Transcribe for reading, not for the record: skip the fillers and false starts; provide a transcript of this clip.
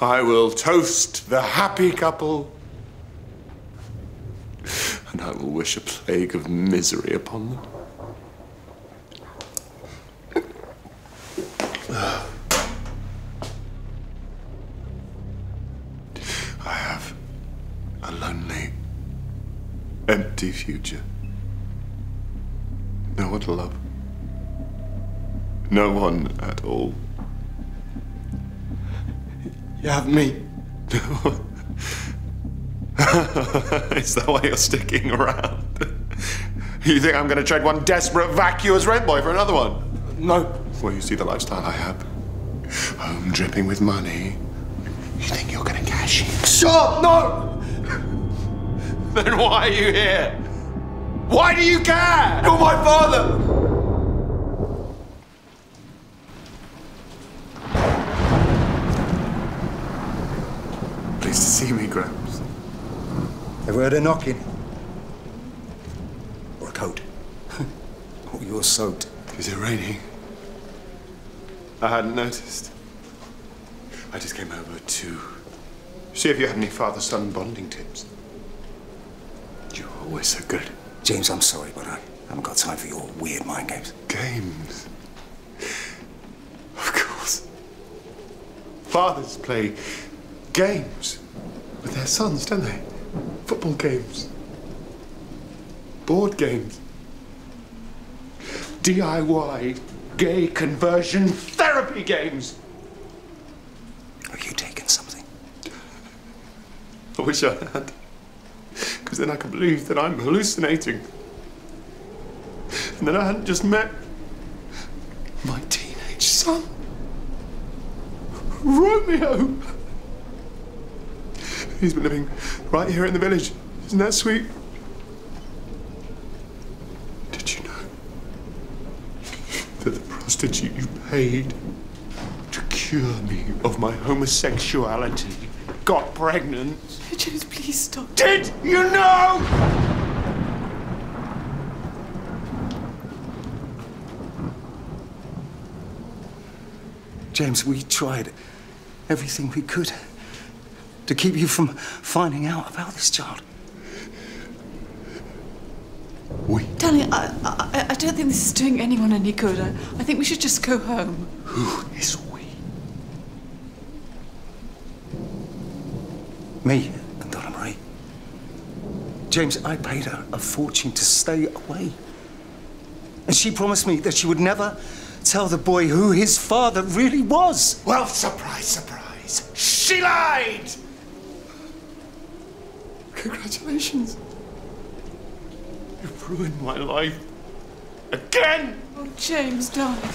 I will toast the happy couple, and I will wish a plague of misery upon them. I have a lonely, empty future. No one to love. No one at all. You have me. Is that why you're sticking around? You think I'm going to trade one desperate vacuous rent boy for another one? No. Well, you see the lifestyle I have. Home dripping with money. You think you're going to cash in? Sure, no! Then why are you here? Why do you care? You're my father! Pleased to see me, Gramps. I've heard a knocking. Or a coat. Oh, you're soaked. Is it raining? I hadn't noticed. I just came over to see if you had any father-son bonding tips. You're always so good. James, I'm sorry, but I haven't got time for your weird mind games. Games? Of course. Fathers play games with their sons, don't they? Football games. Board games. DIY gay conversion therapy games. Are you taking something? I wish I had. Because then I could believe that I'm hallucinating. And that I hadn't just met my teenage son. Romeo! He's been living right here in the village. Isn't that sweet? Did you know that the prostitute you paid to cure me of my homosexuality got pregnant? James, please stop. Did you know? James, we tried everything we could to keep you from finding out about this child. We? Darling, I don't think this is doing anyone any good. I think we should just go home. Who is we? Me and Donna Marie. James, I paid her a fortune to stay away. And she promised me that she would never tell the boy who his father really was. Well, surprise, surprise. She lied! Congratulations. You've ruined my life. Again! Oh, James, darling.